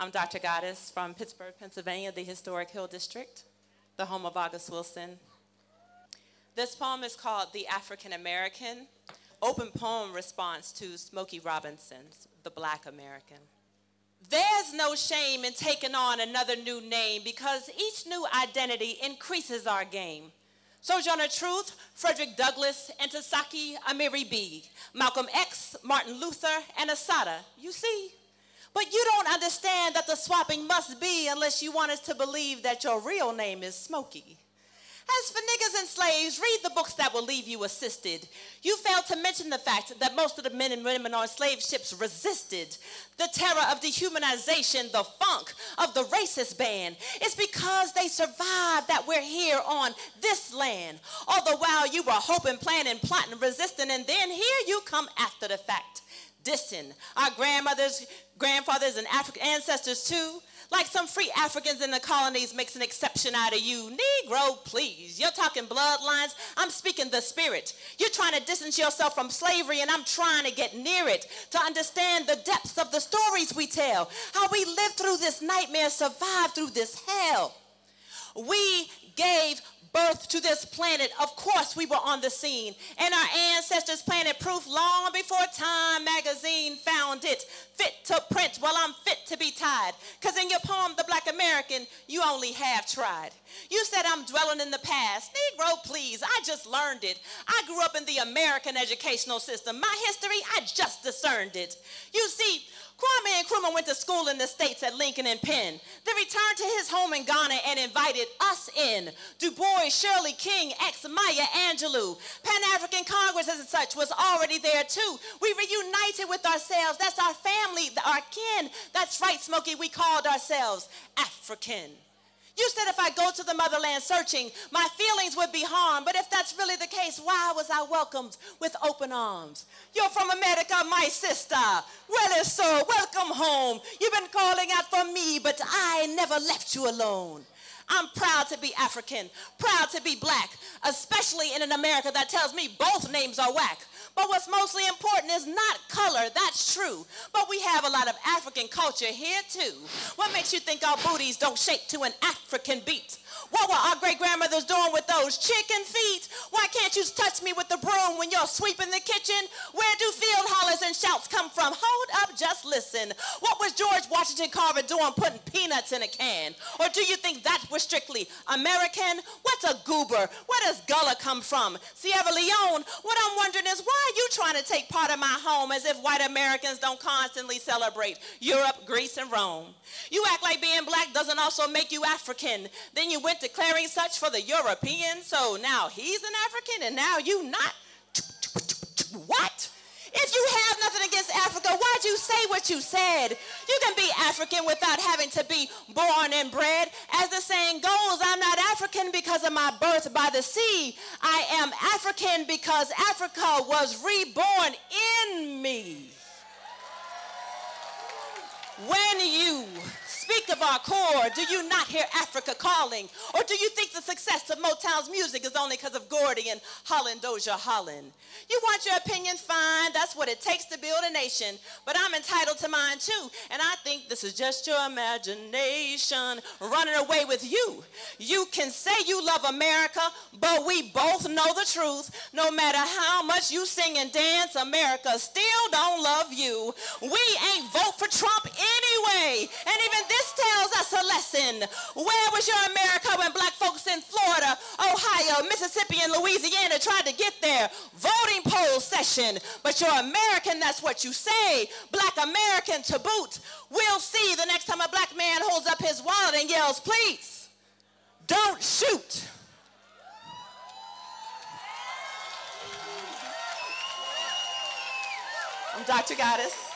I'm Dr. Goddess from Pittsburgh, Pennsylvania, the historic Hill District, the home of August Wilson. This poem is called The African American, open poem response to Smokey Robinson's The Black American. There's no shame in taking on another new name because each new identity increases our game. Sojourner Truth, Frederick Douglass, Entasaki, Amiri B, Malcolm X, Martin Luther, and Assata, you see. But you don't understand that the swapping must be unless you want us to believe that your real name is Smokey. As for niggas and slaves, read the books that will leave you assisted. You failed to mention the fact that most of the men and women on slave ships resisted the terror of dehumanization, the funk of the racist ban. It's because they survived that we're here on this land. All the while you were hoping, planning, plotting, resisting, and then here you come after the fact. Dissing our grandmothers, grandfathers, and African ancestors too. Like some free Africans in the colonies makes an exception out of you. Negro, please. You're talking bloodlines. I'm speaking the spirit. You're trying to distance yourself from slavery, and I'm trying to get near it, to understand the depths of the stories we tell, how we lived through this nightmare, survived through this hell. We gave birth to this planet. Of course we were on the scene, and our ancestors planted proof long before Time magazine found it fit to print. Well, I'm fit to be tied, because in your poem, The Black American, you only have tried. You said I'm dwelling in the past. Negro, please, I just learned it. I grew up in the American educational system. My history, I just discerned it. You see, Kwame Nkrumah went to school in the States at Lincoln and Penn, then returned to his home in Ghana and invited us in. Du Bois, Shirley King, X, Maya Angelou, Pan-African Congress as such was already there too. We reunited with ourselves. That's our family, our kin. That's right, Smokey, we called ourselves African. You said if I go to the motherland searching, my feelings would be harmed. But if that's really the case, why was I welcomed with open arms? You're from America, my sister. Well, if so, welcome home. You've been calling out for me, but I never left you alone. I'm proud to be African, proud to be black, especially in an America that tells me both names are whack. But what's mostly important is not color, that's true. But we have a lot of African culture here too. What makes you think our booties don't shake to an African beat? What were our great-grandmothers doing with those chicken feet? Why can't you touch me with the broom when you're sweeping the kitchen? Where do field hollers and shouts come from? Hold up, just listen. What was George Washington Carver doing putting peanuts in a can? Or do you think that was strictly American? What's a goober? Where does Gullah come from? Sierra Leone? What I'm wondering is why are you trying to take part of my home as if white Americans don't constantly celebrate Europe, Greece, and Rome? You act like being black doesn't also make you African. Then you went declaring such for the European, so now he's an African and now you not? What? If you have nothing against Africa, why'd you say what you said? You can be African without having to be born and bred. As the saying goes, I'm not African because of my birth by the sea. I am African because Africa was reborn in me. When you speak of our core, do you not hear Africa calling? Or do you think the success of Motown's music is only because of Gordy and Holland Dozier Holland? You want your opinion? Fine, that's what it takes to build a nation. But I'm entitled to mine too. And I think this is just your imagination running away with you. You can say you love America, but we both know the truth. No matter how much you sing and dance, America still don't love you. We ain't vote for Trump anyway. And even this tells us a lesson. Where was your America when black folks in Florida, Ohio, Mississippi, and Louisiana tried to get their voting poll session? But you're American, that's what you say. Black American to boot. We'll see the next time a black man holds up his wallet and yells, please, don't shoot. I'm Dr. Goddess.